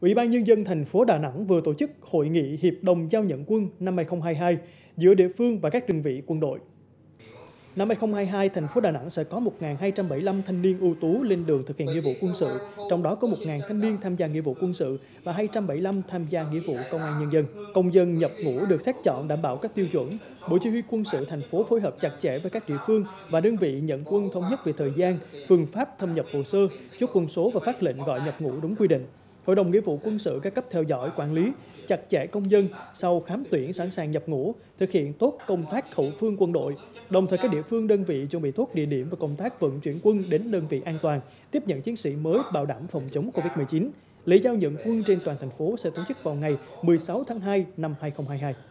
Ủy ban Nhân dân thành phố Đà Nẵng vừa tổ chức Hội nghị Hiệp đồng Giao nhận quân năm 2022 giữa địa phương và các đơn vị quân đội. Năm 2022, thành phố Đà Nẵng sẽ có 1.275 thanh niên ưu tú lên đường thực hiện nghĩa vụ quân sự, trong đó có 1.000 thanh niên tham gia nghĩa vụ quân sự và 275 tham gia nghĩa vụ công an nhân dân. Công dân nhập ngũ được xét chọn đảm bảo các tiêu chuẩn. Bộ Chỉ huy Quân sự thành phố phối hợp chặt chẽ với các địa phương và đơn vị nhận quân thống nhất về thời gian, phương pháp thâm nhập hồ sơ, chốt quân số và phát lệnh gọi nhập ngũ đúng quy định. Hội đồng nghĩa vụ quân sự các cấp theo dõi, quản lý chặt chẽ công dân sau khám tuyển sẵn sàng nhập ngũ, thực hiện tốt công tác hậu phương quân đội. Đồng thời các địa phương, đơn vị chuẩn bị tốt địa điểm và công tác vận chuyển quân đến đơn vị an toàn, tiếp nhận chiến sĩ mới, bảo đảm phòng chống Covid-19. Lễ giao nhận quân trên toàn thành phố sẽ tổ chức vào ngày 16 tháng 2 năm 2022.